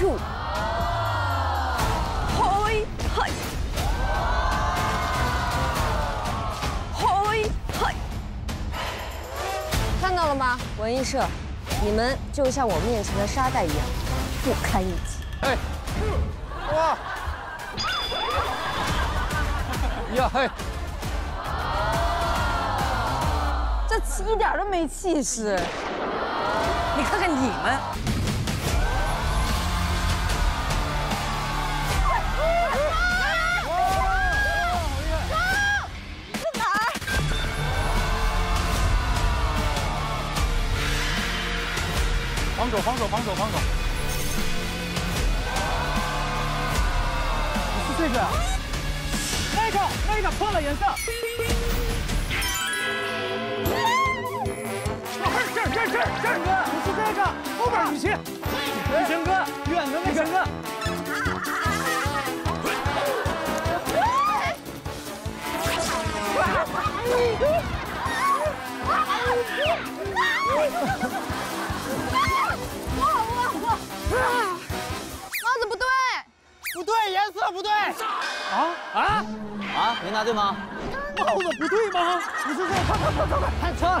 two. Hoi, hoi. Hoi, hoi. 看到了吗，文艺社？你们就像我面前的沙袋一样，不堪一击。哎，哇！呀嘿！ 这一点都没气势，你看看你们，是哪儿？防守，防守，防守，防守！你是这个，那个破了颜色。 这哥，你是这个后边，雨辰哥，远的雨辰哥，帽子不对，不对，颜色不对，啊，没答对吗？帽子不对吗？你是这个，快，太错了。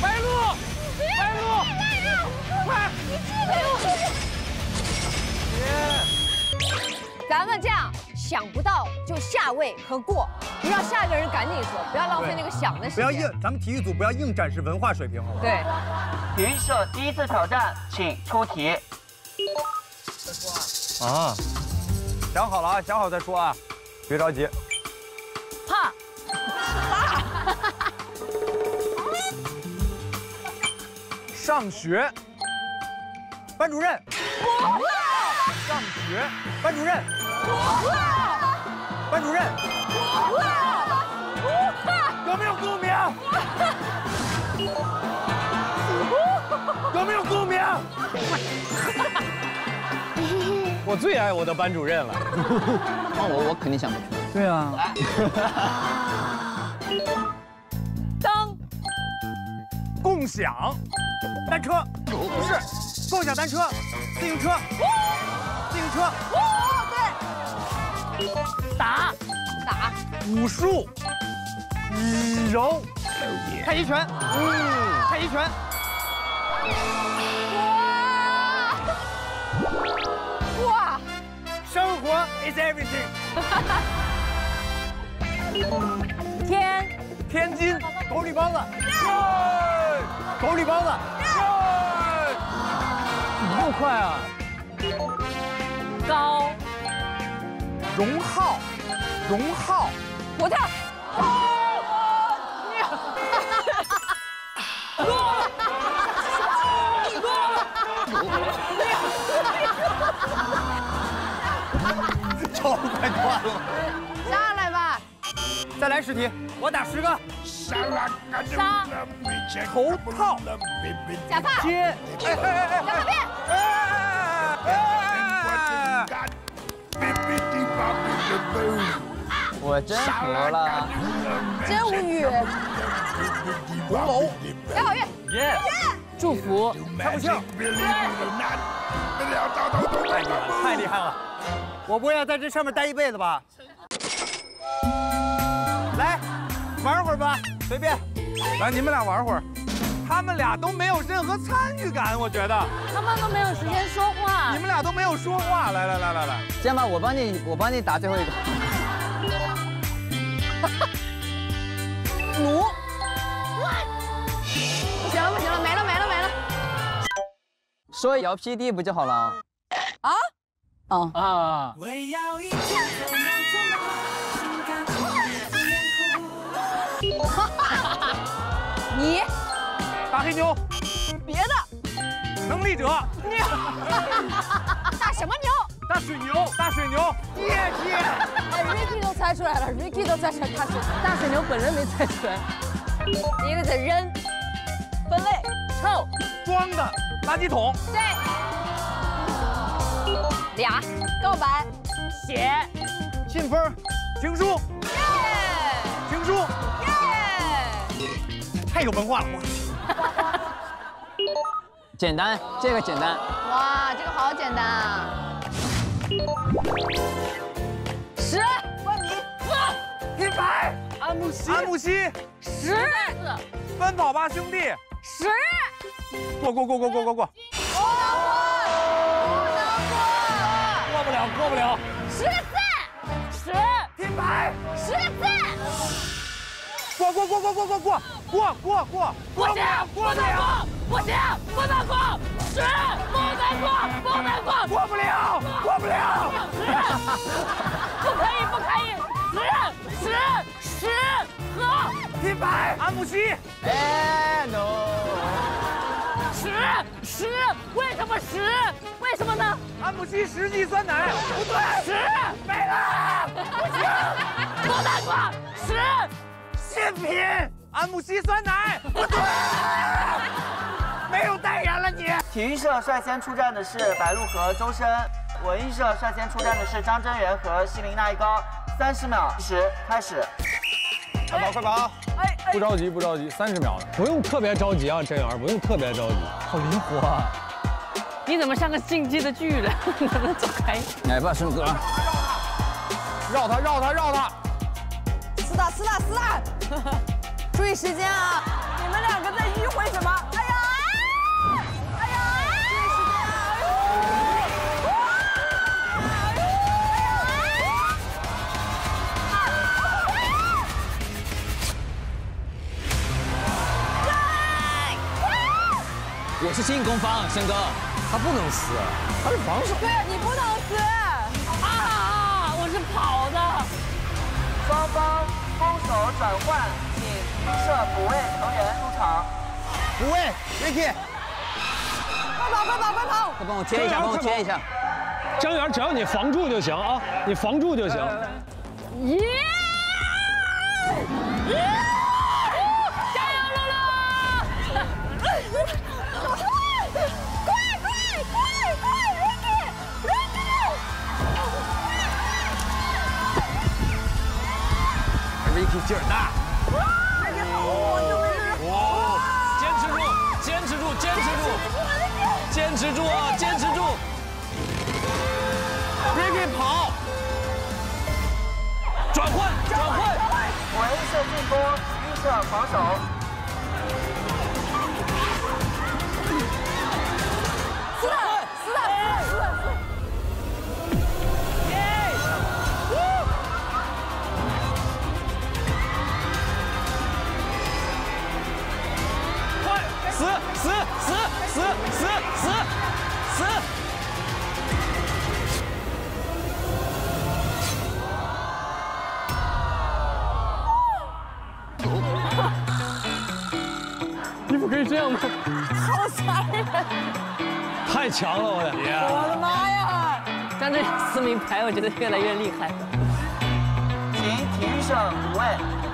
白鹿！白鹿！快！你这个我去！别！咱们这样。 想不到就下位和过，就让下一个人赶紧说，不要浪费那个想的时间。不要硬，咱们体育组不要硬展示文化水平，好吗？对。体育社第一次挑战，请出题。再说啊！想好了啊，想好再说啊，别着急。怕。怕。上学。班主任。不会。 上学，班主任，不会，班主任，不会，不会，有没有共鸣？有没有共鸣？我最爱我的班主任了。那我肯定想不出。对啊。当共享单车，不是共享单车，自行车。 自行车，哦，对，打，武术，以柔，太极拳，太极拳，哇，生活 is everything， 天津，狗里帮子，狗里帮子，你够快啊！ 高，荣浩，我跳，过了，超快断了，上来吧，再来10题，我打10个，杀，头套，假发，接，两个变。 我真服了，真无语。红楼，杨好运，祝福，看不清，太厉害了，我不会要在这上面待一辈子吧？来，玩会儿吧，随便，来你们俩玩会儿。他们俩都没有任何参与感，我觉得他们都没有时间说话，你们俩都没有说话。来来来来来，这样吧，我帮你打最后一个。奴不行了不行了，没了没了没了，说摇 PD 不就好了？啊啊啊！你大黑牛，别的能力者牛，大什么牛？大水牛，大水牛，爹爹！哎 ，Ricky 都猜出来了 ，Ricky 都猜出来，大水牛本人没猜出来。一个字扔，分类，臭，装的垃圾桶，对，俩告白，写，信封，情书，耶，情书。太有文化了，我。简单，这个简单。哇，这个好简单啊！十万米，一百，安慕希，十，奔跑吧兄弟，十，过。过不了。14，十，一百，14，过。不能过，十不能过，过不了，不可以，十和100，安慕希，哎 no， 十，为什么呢？安慕希实际酸奶不对，十没了，不行，不能过，十，新品。安慕希酸奶不对，没有代言了你。体育社率先出战的是白鹿和周深，文艺社率先出战的是张真源和西林那依高。30秒，计时开始。快跑！哎，不着急，30秒了，不用特别着急啊，真源，不用特别着急，好灵活啊！你怎么像个进击的巨人？能不能走开？来吧，顺哥，绕他，厮打！注意时间啊！你们两个在迂回什么？哎呀！注意时间啊！我是进攻方，申哥，他不能撕，他是防守。对，你不能撕。啊！我是跑的。双方攻守转换。射补位成员入场，补位 Ricky， 快跑！快帮我接一下，张源，只要你防住就行啊，你防住就行。加油，露露！快 Ricky 劲儿大。坚持住！别跑！转换！文艺社进攻，体育社防守。死了！耶！快！死！你不可以这样吗？好残忍！太强了，我的！我的妈呀！张真撕名牌，我觉得越来越厉害。请体育社补位，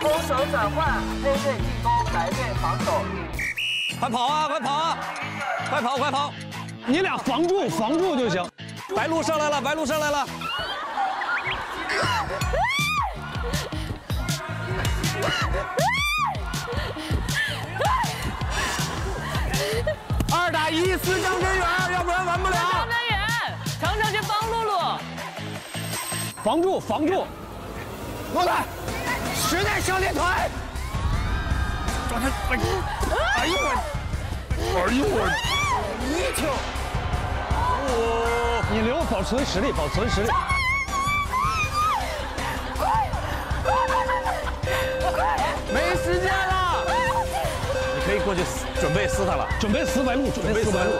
攻守转换，黑队进攻，白队防守。快跑！你俩防住就行。白鹿上来了。2打1，撕张真源，要不然完不了。张真源，程去帮露露。防住！过来，时代少年团。哎呦我。会儿一会儿一跳，哇！你留保存实力，保存实力。 没时间了，你可以过去准备撕他了，准备撕白鹿，准备撕白鹿。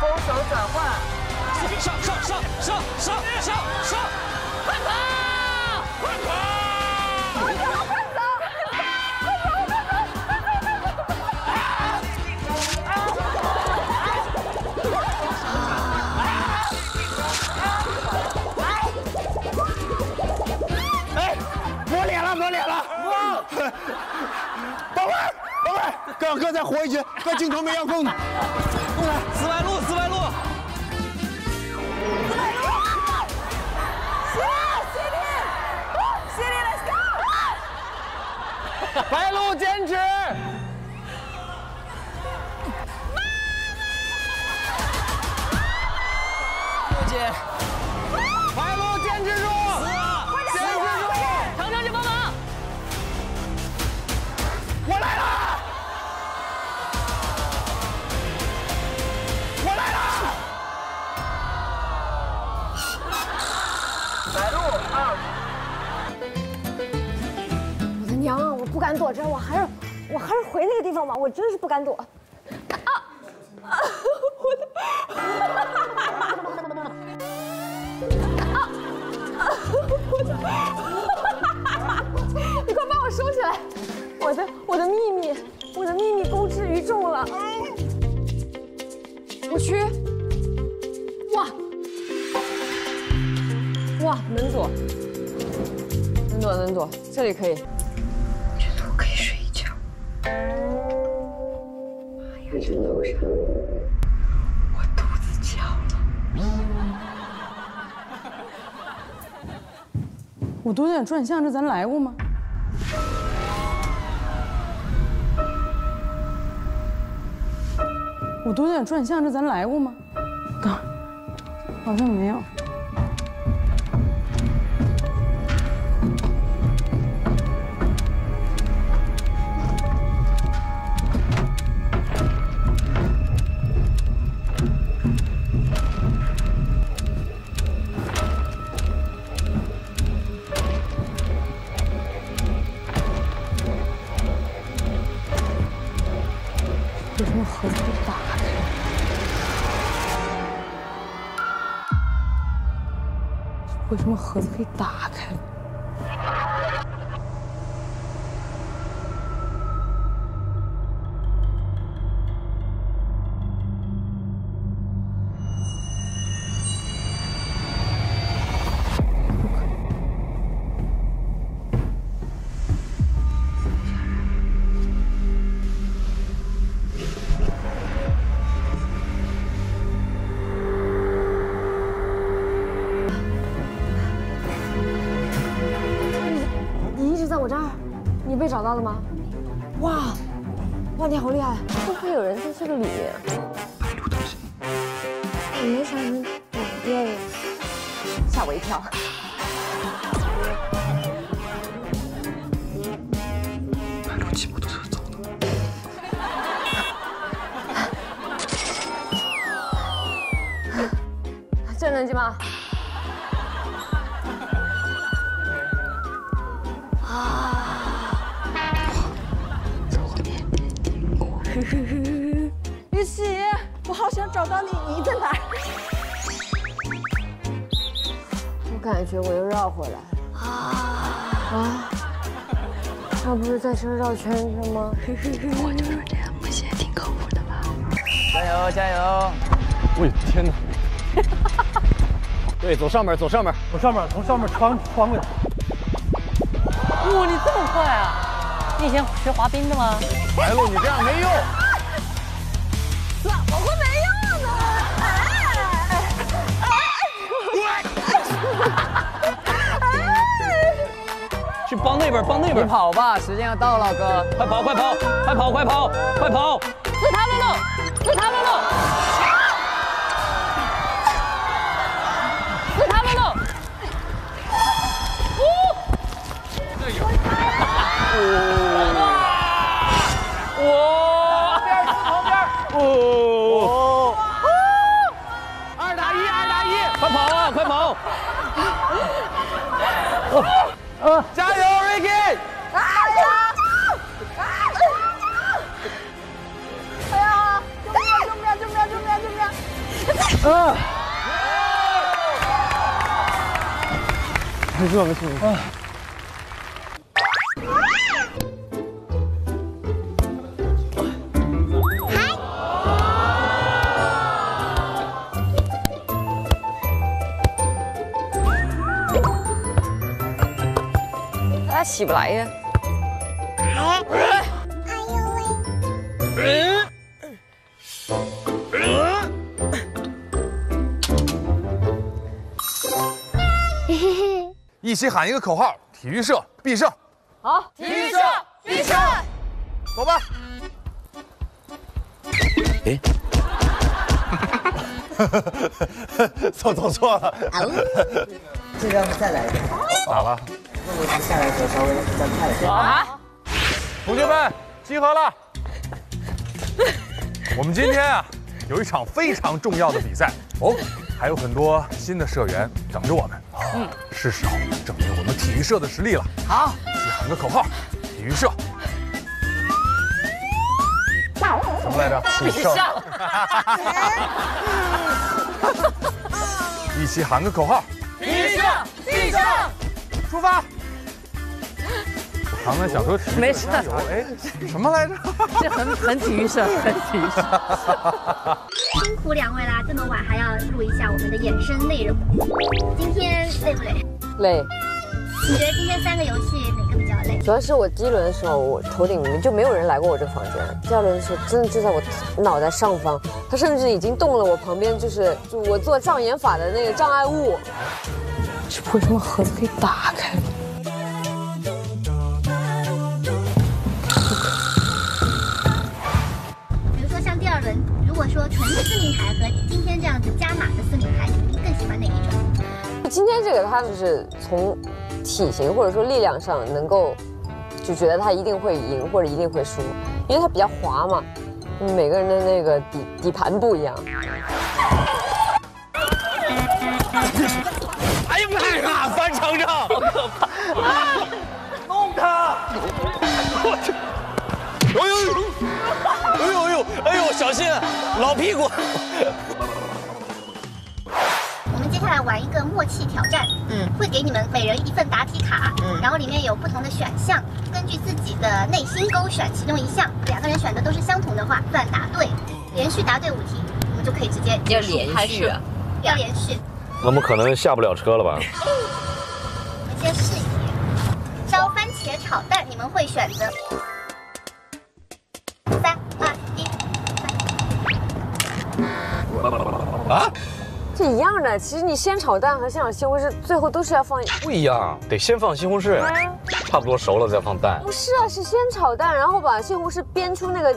勾手转换，上，快跑！快跑！快跑！等会儿，哥再活一局，哥镜头没遥控呢。过来，紫白鹿，紫白鹿，紫白鹿，City，City，Let's go！ 白鹿坚持。六姐，白鹿坚持住。 我来了！我来了！白鹿啊！我的娘啊！我不敢躲这，我还是回那个地方吧，我真是不敢躲。啊！啊！我的！啊！啊！我的！你快帮我收起来！ 我的秘密，我的秘密公之于众了。我去，哇，能躲，这里可以。觉得我可以睡一觉。妈呀，这路上我肚子叫了。我都有点转向，这咱来过吗？ 我都有点转向，这咱来过吗？等会儿，好像没有。为什么盒子不打？ 为什么盒子可以打开了？找到了吗？哇，你好厉害！会不会有人在这个里面？白鹿当心！我没啥人，吓我一跳。白鹿骑摩托车走的。真能进吗？ 于喜，我好想找到你，你在哪儿？我感觉我又绕回来了啊！那不是在这绕圈子吗？我就是这样，不是也挺靠谱的吗？加油加油！喂，天哪！对，走上面，从上面穿过来。哇，你这么快啊！ 你以前学滑冰的吗？白鹿，你这样没用。怎么会没用呢？去帮那边，你跑吧，时间要到了，哥，快跑！是他们了，哦。加油 ，Ricky！ 哎呀！救命！没事吧？起不来呀！一起喊一个口号：体育社必胜！好，体育社必胜！走吧。哎，走错了。这个再来一遍。咋了？ 那我下来的时候稍微再快一点。啊！同学们集合了。我们今天啊有一场非常重要的比赛哦，还有很多新的社员等着我们。嗯，是时候证明我们体育社的实力了。好，一起喊个口号：体育社。怎么来着？必胜！一起喊个口号：体育社必胜！出发！ 我刚才想说体育，没事。哎，什么来着？这很体育社，很体育社。辛苦两位啦，这么晚还要录一下我们的衍生内容。今天累不累？累。你觉得今天3个游戏哪个比较累？主要是我第一轮的时候，我头顶就没有人来过我这个房间。第二轮的时候，真的就在我脑袋上方，他甚至已经动了我旁边，就我做障眼法的那个障碍物。是不是把盒子可以打开？ 如果说纯撕名牌和今天这样子加码的撕名牌，你更喜欢哪一种？今天这个它就是从体型或者说力量上能够就觉得它一定会赢或者一定会输，因为它比较滑嘛，每个人的那个底盘不一样。哎呀妈呀，范丞丞，好可怕！弄他！我去！哎呦！ 哎呦，小心老屁股！我们接下来玩一个默契挑战，会给你们每人一份答题卡，然后里面有不同的选项，根据自己的内心勾选其中一项，2个人选的都是相同的话算答对，连续答对5题，我们就可以直接要连续，要连续。那么可能下不了车了吧？我们先试一题，烧番茄炒蛋，你们会选择3、2、1。 啊，这一样的。其实你先炒蛋和先炒西红柿，最后都是要放不一样，得先放西红柿，差不多熟了再放蛋。不是啊，是先炒蛋，然后把西红柿煸出那个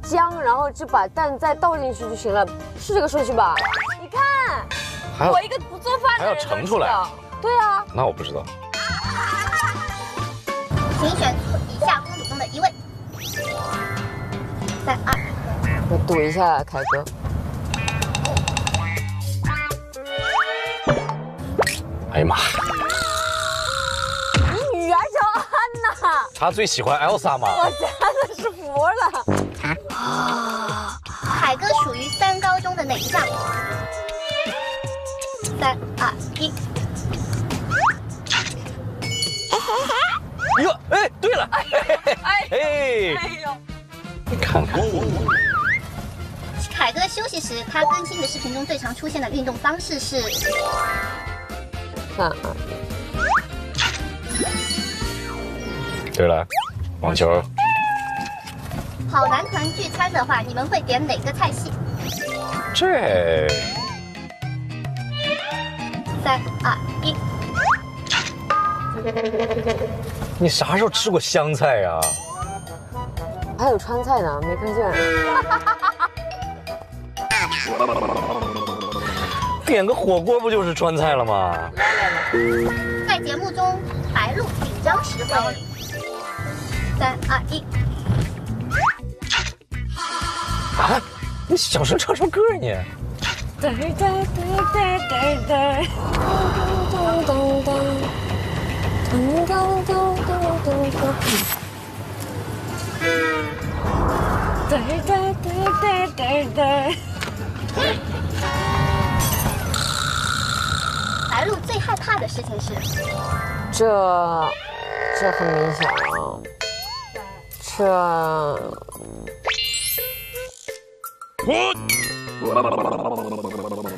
浆，然后就把蛋再倒进去就行了，是这个顺序吧？你看，我一个不做饭的人还要盛出来，对啊。那我不知道。请选出以下公主中的一位。3、2。我赌一下，凯哥。 哎呀妈！你女儿叫安娜，她最喜欢 Elsa 吗？我真的是服了。啊！凯哥属于3高中的哪一项？3、2、1。哟，哎，对了，哎呦，你看看。凯哥休息时，他更新的视频中最常出现的运动方式是。 对了，网球。跑男团聚餐的话，你们会点哪个菜系？这。3、2、1。你啥时候吃过湘菜呀？还有川菜呢，没看见。点个火锅不就是川菜了吗？ 在节目中，白鹿紧张时会。3、2、1。啊！你小时候唱什么歌啊你？白鹿最害怕的事情是？这很明显啊，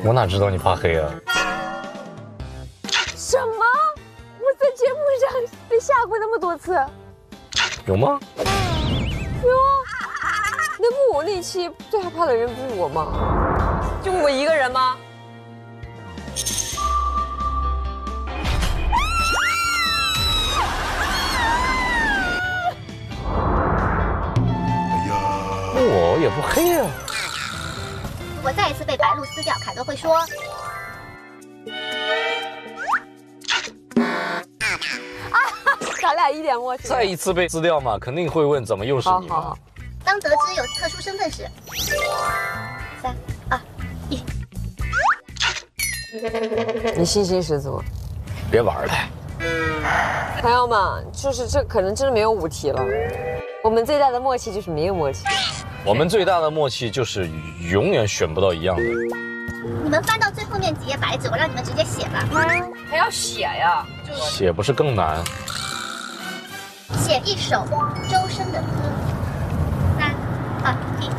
我哪知道你怕黑啊？什么？我在节目上被吓过那么多次，有吗？有啊。那不我那期最害怕的人不是我吗？就我一个人吗？那我也不黑啊。我再一次被白鹿撕掉，凯哥会说。 咱俩一脸默契。再一次被撕掉嘛，肯定会问怎么又是你嘛。好好好当得知有特殊身份时，3、2、1。你信心十足。别玩了。朋友们，就是这可能真的没有5题了。我们最大的默契就是没有默契。我们最大的默契就是永远选不到一样的。你们翻到最后面几页白纸，我让你们直接写吧。还要写呀？写不是更难？ 写一首周深的歌，3、2、1。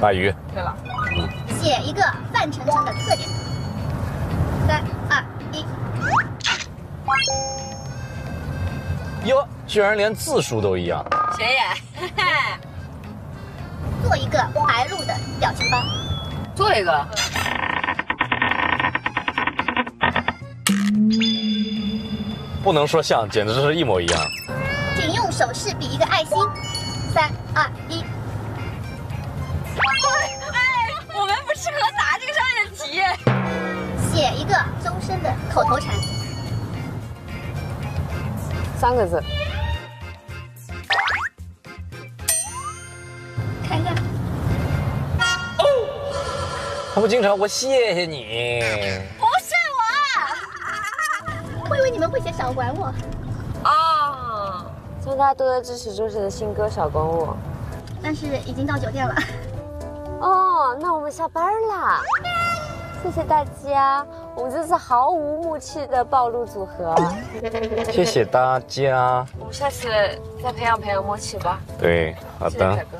大鱼。对了。嗯。写一个范丞丞的特点。3、2、1。哟，居然连字数都一样。显眼。做一个白鹿的表情包。做一个。 不能说像，简直是一模一样。请用手势比一个爱心。3、2、1。哎，我们不适合答这个上面的题。写一个终身的口头禅。3个字。看一下。哦，他不经常我谢谢你。 你们会写少管我啊！希望大家多多支持周深的新歌《少管我》，但是已经到酒店了。哦，那我们下班啦，谢谢大家，我们这次毫无默契的暴露组合。谢谢大家，我们下次再培养培养默契吧。对，好的。谢谢凯哥。